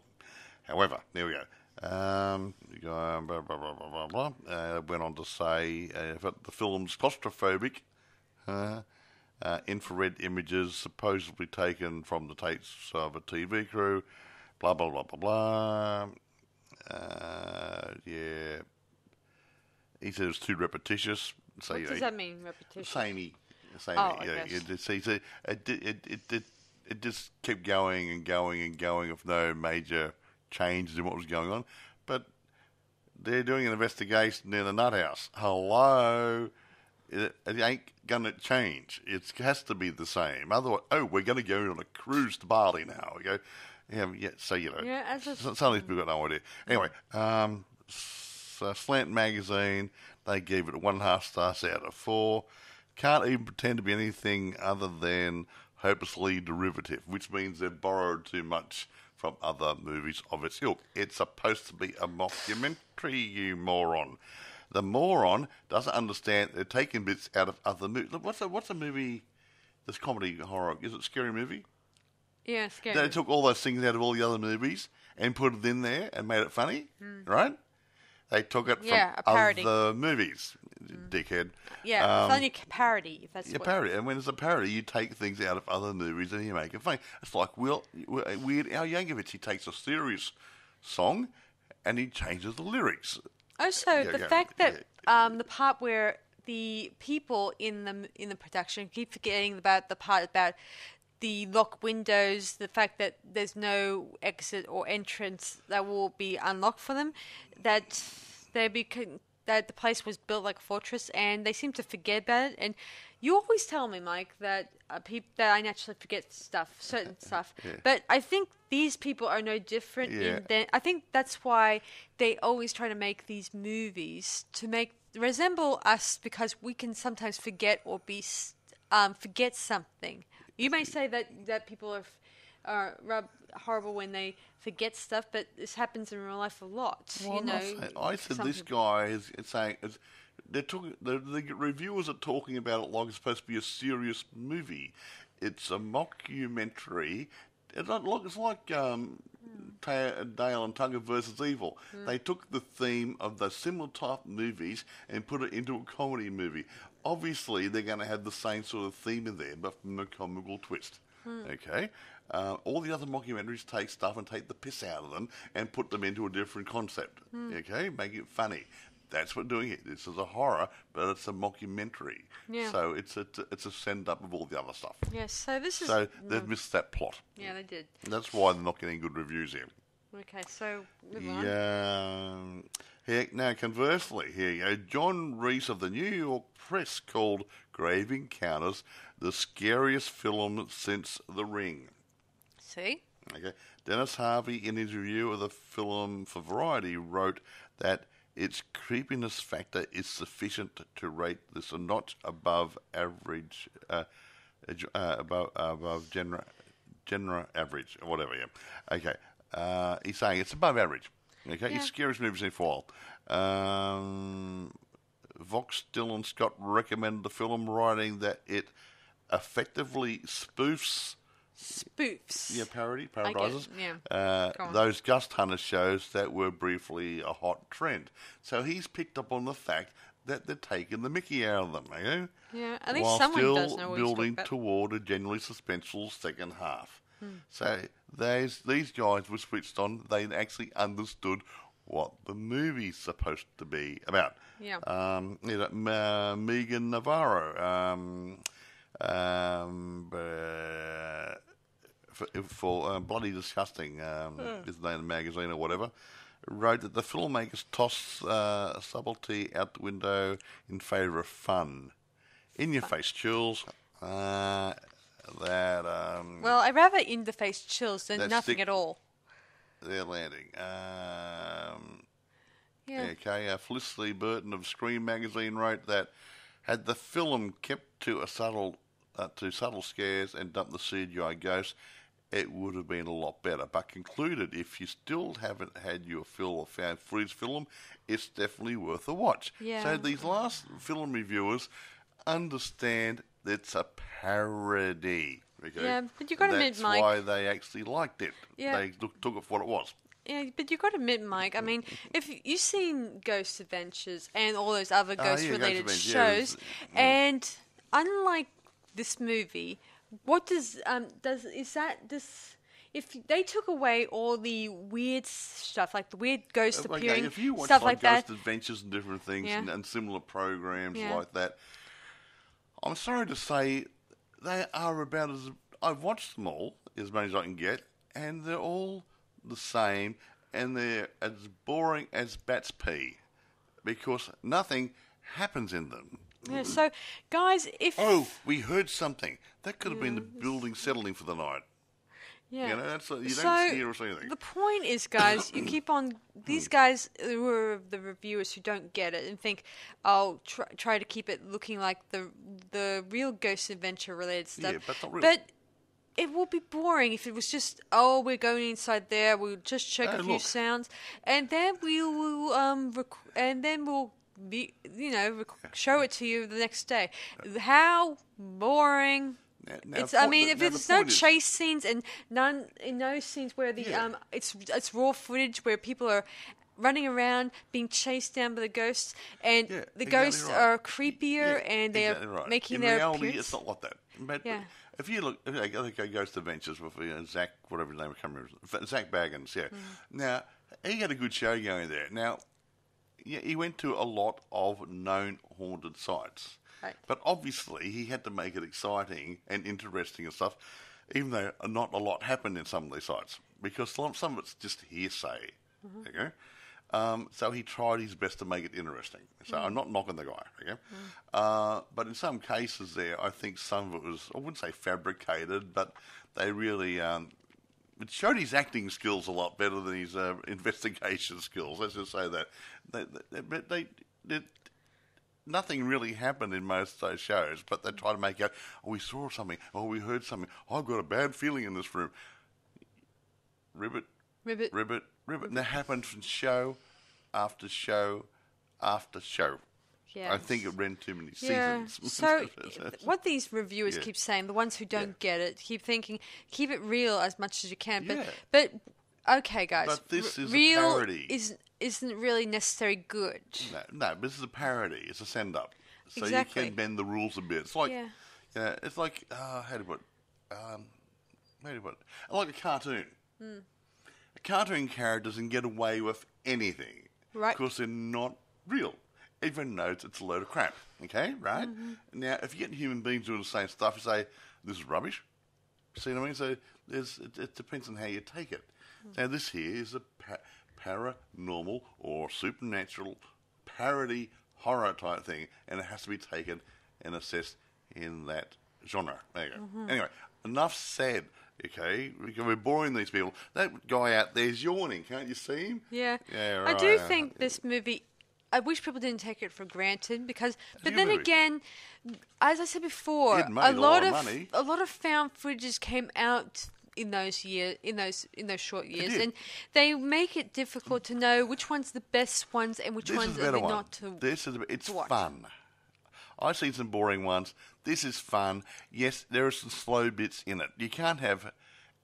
However, there we go. Um, blah, blah, blah, blah, blah. Uh, went on to say uh, the film's claustrophobic uh, uh, infrared images supposedly taken from the tapes of a T V crew. Blah, blah, blah, blah, blah. Uh, yeah. He said it's too repetitious. So, what you know, does that mean, repetitious? Samey. Same, oh, yeah, it, it, it, it, it, it just kept going and going and going with no major changes in what was going on. But they're doing an investigation near the nut house. Hello, it, it ain't gonna change. It has to be the same. Otherwise, oh, we're gonna go on a cruise to Bali now. We go, yeah, yeah. So you know, yeah, just, some of these people got no idea. Anyway, um, so Slant Magazine, they gave it one and a half stars out of four. Can't even pretend to be anything other than hopelessly derivative, which means they've borrowed too much from other movies of its ilk. It's supposed to be a mockumentary, you moron. The moron doesn't understand they're taking bits out of other movies. Look, what's a, what's a movie that's comedy horror? Is it Scary Movie? Yeah, Scary. They took all those things out of all the other movies and put it in there and made it funny, mm. right? They took it yeah, from other movies, mm. dickhead. Yeah, um, it's only a parody, if that's yeah, what Yeah, parody. And when it's a parody, you take things out of other movies and you make it funny. It's like Will, Weird Al Yankovic. He takes a serious song and he changes the lyrics. Also, yeah, the yeah, fact yeah, that yeah. Um, the part where the people in the in the production keep forgetting about the part about the locked windows, the fact that there's no exit or entrance that will be unlocked for them, that they be con- that the place was built like a fortress, and they seem to forget about it. And you always tell me, Mike, that uh, peop- that I naturally forget stuff, certain stuff. Yeah. But I think these people are no different. Yeah. In their- I think that's why they always try to make these movies to make resemble us, because we can sometimes forget or be um, forget something. You may say that, that people are are rub, horrible when they forget stuff, but this happens in real life a lot. Well, you know, saying, I said this people. guy is, is saying is, they're talking. The, the reviewers are talking about it like it's supposed to be a serious movie. It's a mockumentary. It's not look. It's like um, mm. Dale and Tucker versus Evil. Mm. They took the theme of the similar type movies and put it into a comedy movie. Obviously, they're going to have the same sort of theme in there, but from a comical twist. Hmm. Okay, uh, all the other mockumentaries take stuff and take the piss out of them and put them into a different concept. Hmm. Okay, make it funny. That's what doing it. This is a horror, but it's a mockumentary. Yeah. So it's a it's a send up of all the other stuff. Yes. Yeah, so this is. So they've no. missed that plot. Yeah, they did. And that's why they're not getting good reviews here. Okay, so move on. Yeah. Here, now, conversely, here you go. John Reese of the New York Press called Grave Encounters the scariest film since The Ring. See? Okay. Dennis Harvey, in his review of the film for Variety, wrote that its creepiness factor is sufficient to rate this a notch above average, uh, uh, above, above genre, genre average, or whatever, yeah. Okay. Uh, he's saying it's above average. Okay, yeah. It's scariest movies they've all. Um, Vox Dylan Scott recommended the film, writing that it effectively spoofs. Spoofs. Yeah, parody, paradises. Yeah. Uh, those ghost hunter shows that were briefly a hot trend. So he's picked up on the fact that they're taking the mickey out of them, you know? Yeah, at least while someone still does know what building toward a generally suspenseful second half. Hmm. So these these guys were switched on. They actually understood what the movie's supposed to be about. Yeah. Um, you know, uh, Megan Navarro. Um, um, uh, for, for uh, Bloody Disgusting, um, hmm. isn't that in the magazine or whatever, wrote that the filmmakers toss uh, subtlety out the window in favour of fun. In-your-face chills. Uh, that um, Well, I'd rather in-the-face chills than nothing stick, at all. They're landing. Um, yeah. Okay, uh, Felicity Burton of Scream magazine wrote that had the film kept to a subtle, uh, to subtle scares and dumped the C G I ghosts, it would have been a lot better. But concluded, if you still haven't had your fill of found footage film, it's definitely worth a watch. Yeah. So these last film reviewers understand it's a parody. Okay? Yeah, but you've got to admit, Mike. That's why they actually liked it. Yeah. They look, took it for what it was. Yeah, but you've got to admit, Mike, I mean, if you've seen Ghost Adventures and all those other ghost-related uh, yeah, ghost shows, yeah, and unlike this movie... What does um does is that this? If they took away all the weird stuff, like the weird ghosts okay, appearing, if you watch stuff like, like that, Ghost Adventures and different things, yeah. and, and similar programs yeah. like that, I'm sorry to say, they are about as I've watched them all as many as I can get, and they're all the same, and they're as boring as bats pee, because nothing happens in them. Yeah, so, guys, if... Oh, we heard something. That could have yeah, been the building settling for the night. Yeah. You know, that's like, you so don't hear or see anything. The point is, guys, you keep on... These guys who are the reviewers who don't get it and think, I'll try, try to keep it looking like the the real Ghost Adventure-related stuff. Yeah, but not real. But it will be boring if it was just, oh, we're going inside there, we'll just check oh, a few look. sounds, and then we will... um rec- and then we'll... Be, you know, show it to you the next day. How boring! Now, now it's. Point, I mean, if there's no chase scenes and none in those scenes where the yeah. um, it's it's raw footage where people are running around being chased down by the ghosts, and yeah, the ghosts exactly right. are creepier yeah, and they're exactly right. making in their reality, appearance. It's not like that. But yeah. if you look, I think Ghost Adventures with you know, Zach, whatever his name, I can't remember, Zach Baggins. Yeah. Mm. Now he had a good show going there. Now. Yeah, he went to a lot of known haunted sites. Right. But obviously, he had to make it exciting and interesting and stuff, even though not a lot happened in some of these sites, because some of it's just hearsay. Mm-hmm. Okay? Um, so he tried his best to make it interesting. So mm. I'm not knocking the guy. Okay? Mm. Uh, but in some cases there, I think some of it was, I wouldn't say fabricated, but they really... Um, It showed his acting skills a lot better than his uh, investigation skills. Let's just say that. They, they, but they, they, nothing really happened in most of those shows, but they try to make out, oh, we saw something, oh, we heard something, oh, I've got a bad feeling in this room. Ribbit, ribbit, ribbit, ribbit. And that happened from show after show after show. Yes. I think it ran too many yeah. seasons. So what these reviewers yeah. keep saying, the ones who don't yeah. get it, keep thinking, keep it real as much as you can. But, yeah. but okay, guys, but this r- is real a parody. Isn't, isn't really necessarily good. No, no, but this is a parody. It's a send-up. So exactly. you can bend the rules a bit. It's like, yeah. you know, it's like uh, how do you put it? Um, how do you put it? Like a cartoon. Mm. A cartoon character doesn't get away with anything. Right. Because they're not real. Everyone knows it's a load of crap, okay, right? Mm-hmm. Now, if you get human beings doing the same stuff, you say, this is rubbish. See what I mean? So there's, it, it depends on how you take it. Mm-hmm. Now, this here is a pa- paranormal or supernatural parody horror type thing, and it has to be taken and assessed in that genre. There you go. Mm-hmm. Anyway, enough said. Okay, we're boring these people. That guy out there's yawning. Can't you see him? Yeah. Yeah right. I do think yeah. this movie... I wish people didn't take it for granted because, it's but then movie. again, as I said before, a lot, a lot of, of money. a lot of found footages came out in those year in those in those short years, and they make it difficult to know which one's the best ones and which this ones are one. not to. This is it's to watch. fun. I've seen some boring ones. This is fun. Yes, there are some slow bits in it. You can't have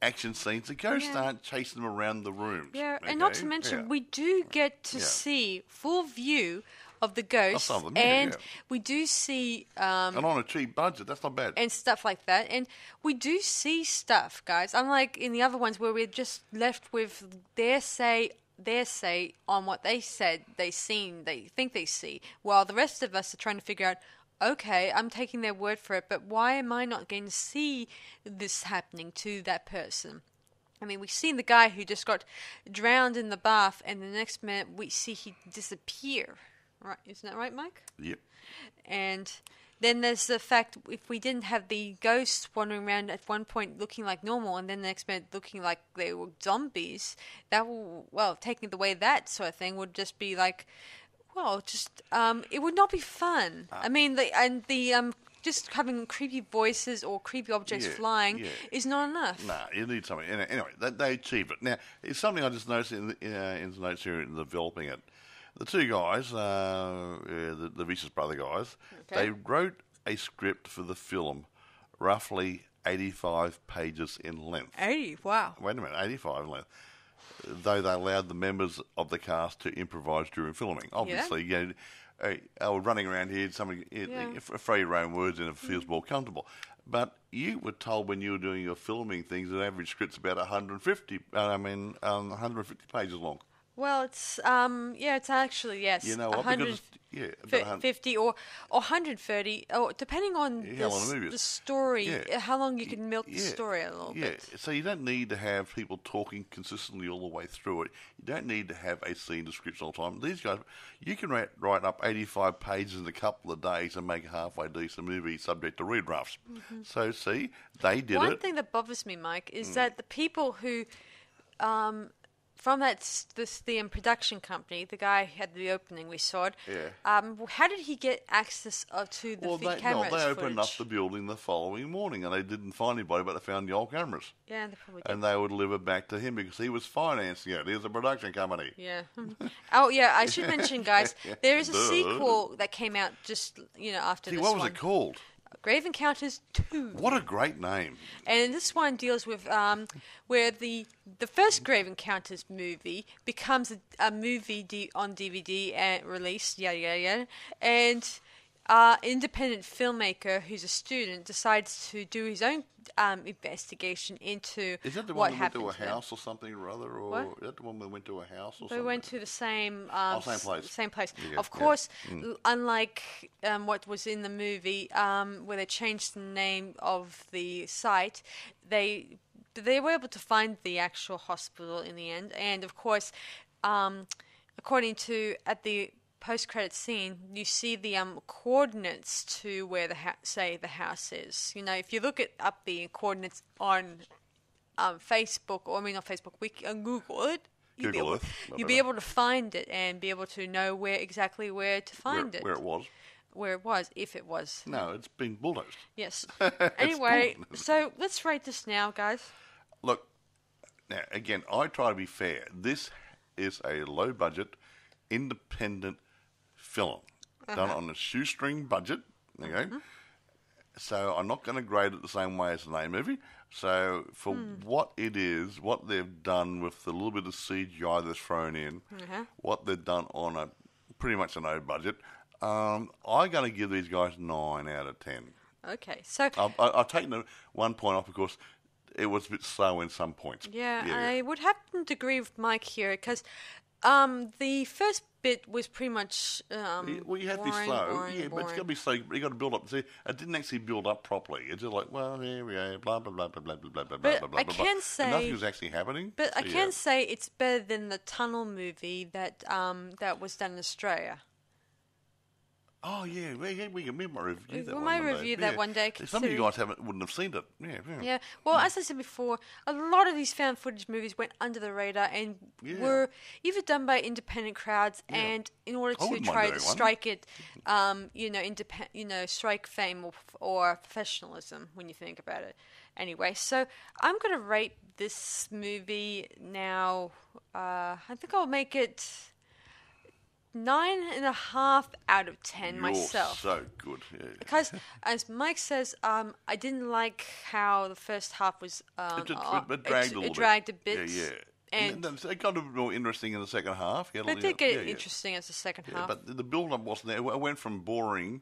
action scenes. The ghosts yeah. aren't chasing them around the rooms. Yeah, okay? And not to mention, yeah. we do get to yeah. see full view of the ghosts, of them, yeah, and yeah. we do see... Um, and on a cheap budget, that's not bad. And stuff like that. And we do see stuff, guys, unlike in the other ones where we're just left with their say... their say on what they said they seen, they think they see, while the rest of us are trying to figure out, okay, I'm taking their word for it, but why am I not going to see this happening to that person? I mean, we've seen the guy who just got drowned in the bath, and the next minute we see he disappear. Right? Isn't that right, Mike? Yep. And then there's the fact, if we didn't have the ghosts wandering around at one point looking like normal and then the next minute looking like they were zombies, that will, well, taking away that sort of thing would just be like, well, just, um, it would not be fun. Ah. I mean, the, and the, um, just having creepy voices or creepy objects yeah, flying yeah. is not enough. Nah, you need something. Anyway, they achieve it. Now, it's something I just noticed in the, uh, in the notes here in developing it. The two guys, uh, yeah, the, the Vicious Brother guys, okay. they wrote a script for the film, roughly eighty-five pages in length. eighty, wow. Wait a minute, eighty-five in length. Though they allowed the members of the cast to improvise during filming. Obviously, yeah. you know, I, I was running around here, somebody, yeah. afraid of your own words and it feels mm. more comfortable. But you were told when you were doing your filming things, an average script's about one hundred fifty, I mean, um, one hundred fifty pages long. Well, it's, um, yeah, it's actually, yes, you know what, because yeah, fifty or, or one hundred thirty, or depending on the, the, the story, yeah. how long you can milk yeah. the story a little yeah. bit. So you don't need to have people talking consistently all the way through it. You don't need to have a scene description all the time. These guys, you can write, write up eighty-five pages in a couple of days and make a halfway decent movie subject to redrafts. Mm-hmm. So, see, they did One it. One thing that bothers me, Mike, is mm. that the people who... Um, From that, this, the um, production company, the guy who had the opening we saw it. Yeah. Um, how did he get access uh, to the well, they, cameras? Well, no, they opened footage? up the building the following morning, and they didn't find anybody, but they found the old cameras. Yeah, they probably did. And they would deliver back to him because he was financing it. He was a production company. Yeah. oh, yeah. I should mention, guys, there is a Duh. sequel that came out just you know after See, this. What was one. it called? Grave Encounters two. What a great name. And this one deals with um, where the the first Grave Encounters movie becomes a, a movie d- on D V D and released, yada, yada, yada. And an uh, independent filmmaker who's a student decides to do his own um, investigation into what happened. Is that the one that went to a house or something or other? Or what? Is that the one that went to a house or they something? They went to the same... Um, oh, same place. Same place. Yeah, of course, yeah. mm. unlike um, what was in the movie, um, where they changed the name of the site, they they were able to find the actual hospital in the end. And, of course, um, according to... at the post-credit scene, you see the um, coordinates to where the ha- say the house is. You know, if you look it up the coordinates on um, Facebook, or I mean, not Facebook, Wiki, on Google it, you'll Google be able, it. you'll be able to find it and be able to know where exactly where to find where, it, where it was, where it was, if it was. No, it's been bulldozed. Yes. Anyway, so let's rate this now, guys. Look, now again, I try to be fair. This is a low-budget, independent film uh-huh. done on a shoestring budget, okay? Mm-hmm. So I'm not going to grade it the same way as an A movie. So for mm. what it is, what they've done with the little bit of C G I that's thrown in, uh-huh. what they've done on a pretty much an O budget, um, I'm going to give these guys nine out of ten. Okay, so I've, I've taken the one point off, of course. It was a bit slow in some points. Yeah, yeah. I would happen to agree with Mike here because. Um, the first bit was pretty much um, yeah, well, you had boring, to be slow, boring, yeah, boring. But it's got to be slow. You got to build up. See, it didn't actually build up properly. It's just like, well, here we go, blah blah blah blah blah blah blah blah blah blah. I can blah. say and nothing was actually happening. But so, I can yeah. say it's better than the tunnel movie that um that was done in Australia. Oh, yeah, we can we remember review that we one. We may review that yeah. one day. Some of you guys haven't, wouldn't have seen it. Yeah, yeah. yeah. Well, yeah. as I said before, a lot of these found footage movies went under the radar and yeah. were either done by independent crowds yeah. and in order to try to strike it, um, you know, independ- you know, strike fame or, or professionalism when you think about it. Anyway, so I'm going to rate this movie now. Uh, I think I'll make it... Nine and a half out of ten You're myself. So good, yeah. Because as Mike says, um, I didn't like how the first half was. Um, it, did, it, it dragged it, a little. It bit. dragged a bit. Yeah, yeah. And, and it got a bit more interesting in the second half. It did get yeah, interesting yeah. as the second yeah, half. But the build-up wasn't there. It went from boring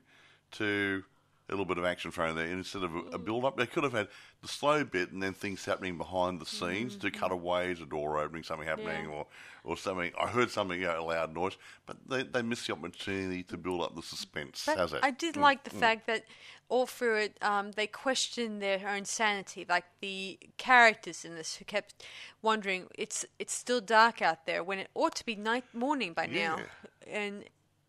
to a little bit of action thrown there instead of a build-up. They could have had the slow bit and then things happening behind the scenes, mm-hmm. to cutaways, a door opening, something happening, yeah. or, or something. I heard something, you know, a loud noise, but they, they missed the opportunity to build up the suspense. But has it? I did mm-hmm. like the mm-hmm. fact that all through it, um, they questioned their own sanity, like the characters in this who kept wondering, it's it's still dark out there when it ought to be night morning by yeah. now. And...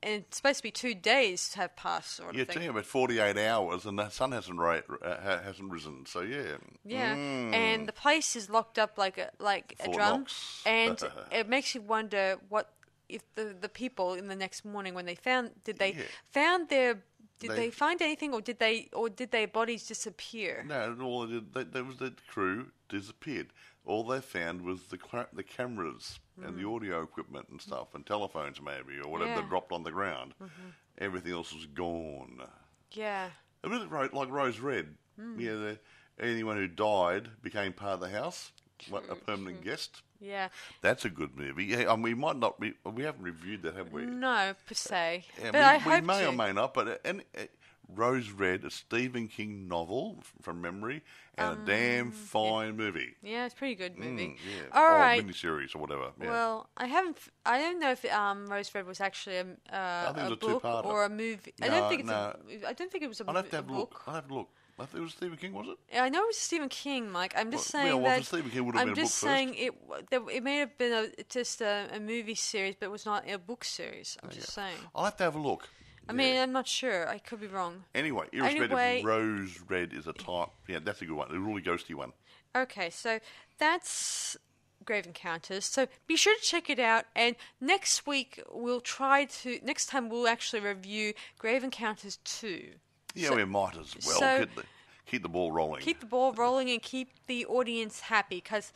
And it's supposed to be two days to have passed, sort of yeah, thing. Yeah, about forty-eight hours, and the sun hasn't ra- uh, hasn't risen. So yeah. Yeah, mm. and the place is locked up like a like Fort a drum, Knox. And it makes you wonder what if the the people in the next morning when they found did they yeah. found their did they, they find anything or did they or did their bodies disappear? No, all they did, they, they was the crew disappeared. All they found was the the cameras mm. and the audio equipment and stuff and telephones maybe or whatever yeah. they dropped on the ground. Mm-hmm. Everything else was gone. Yeah. It was like Rose Red. Mm. Yeah, the, anyone who died became part of the house, true, like a permanent true. guest. Yeah. That's a good movie. Yeah, and we might not be, we haven't reviewed that, have we? No, per se. Yeah, but we, I we hope may to. or may not, but... And, uh, Rose Red, a Stephen King novel from memory, and um, a damn fine yeah. movie. Yeah, it's a pretty good movie. Mm, yeah. All or right, a miniseries or whatever. Yeah. Well, I haven't. I don't know if um, Rose Red was actually a, uh, a, a book two-parter. or a movie. No, I don't think it's. No. A, I don't think it was a book. I'll have to have a look. I'll have to look. I think it was Stephen King, was it? Yeah, I know it was Stephen King, Mike. I'm just well, saying well, that. Stephen King would have I'm been a just book saying first. it. It may have been a, just a, a movie series, but it was not a book series. I'm oh, just yeah. saying. I'll have to have a look. I yeah. mean, I'm not sure. I could be wrong. Anyway, irrespective anyway, of Rose Red is a type. Yeah, that's a good one. A really ghosty one. Okay, so that's Grave Encounters. So be sure to check it out. And next week, we'll try to... Next time, we'll actually review Grave Encounters two. Yeah, so, we might as well. So keep, the, keep the ball rolling. Keep the ball rolling and keep the audience happy because...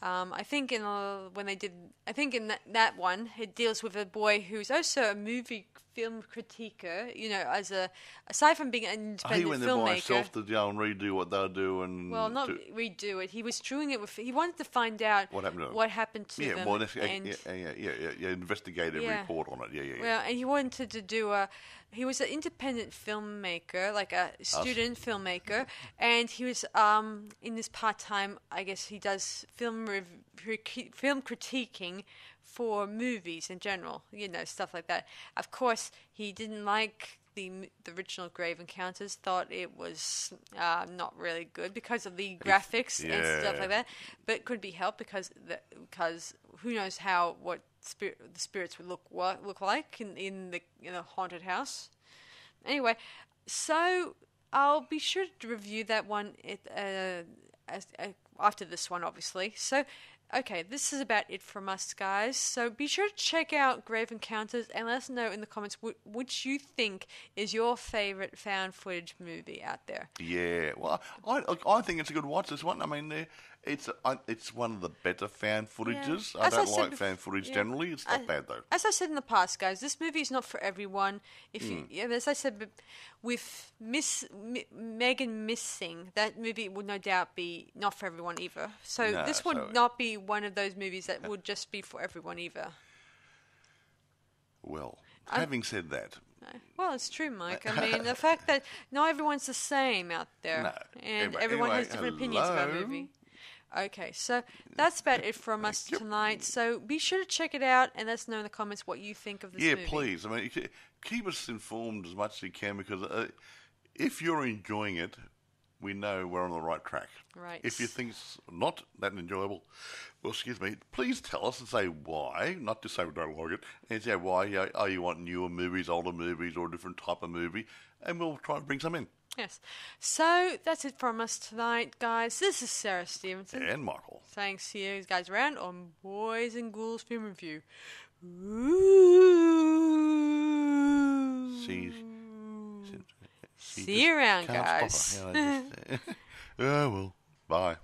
Um, I think in uh, when they did, I think in that, that one, it deals with a boy who's also a movie film critiquer. You know, as a aside from being an independent filmmaker, oh, he went there by himself to go and redo what they do and well, not to, redo it. He was doing it with. He wanted to find out what happened to, what happened to yeah, them. Well, and yeah, yeah, yeah, yeah, yeah, investigate and yeah. report on it. Yeah, yeah, yeah. Well, and he wanted to do a. He was an independent filmmaker, like a student Us. filmmaker, and he was um, in this part-time, I guess he does film rev- film critiquing for movies in general, you know, stuff like that. Of course, he didn't like the, the original Grave Encounters, thought it was uh, not really good because of the graphics yeah. and stuff like that, but could be helped because the, because who knows how, what, Spirit, the spirits would look what look like in in the in a haunted house. Anyway, so I'll be sure to review that one at, uh, as, uh, after this one, obviously. So, okay, this is about it from us, guys. So be sure to check out Grave Encounters and let us know in the comments wh- which you think is your favourite found footage movie out there. Yeah, well, I I think it's a good watch, this one. I mean, they're... It's a, it's one of the better fan footages. Yeah. I don't I like before, fan footage yeah. generally. It's not I, bad, though. As I said in the past, guys, this movie is not for everyone. If mm. you, yeah, as I said, with Miss M- Megan missing, that movie would no doubt be not for everyone either. So no, this would so not be one of those movies that uh, would just be for everyone either. Well, I'm, having said that... Well, it's true, Mike. I mean, the fact that not everyone's the same out there. No. And anyway, everyone anyway, has different hello. opinions about a movie. Okay, so that's about it from us tonight. So be sure to check it out and let us know in the comments what you think of this yeah, movie. Yeah, please. I mean, keep us informed as much as you can because uh, if you're enjoying it, we know we're on the right track. Right. If you think's not that enjoyable, well, excuse me, please tell us and say why. Not to say we don't like it, and say why. Oh, you want newer movies, older movies, or a different type of movie, and we'll try and bring some in. Yes. So that's it from us tonight, guys. This is Sarah Stephenson and Michael. Thanks to you guys around on Boys and Ghouls Film Review. Ooh. See. See, See you around, guys. Yeah, just, uh, oh, well, bye.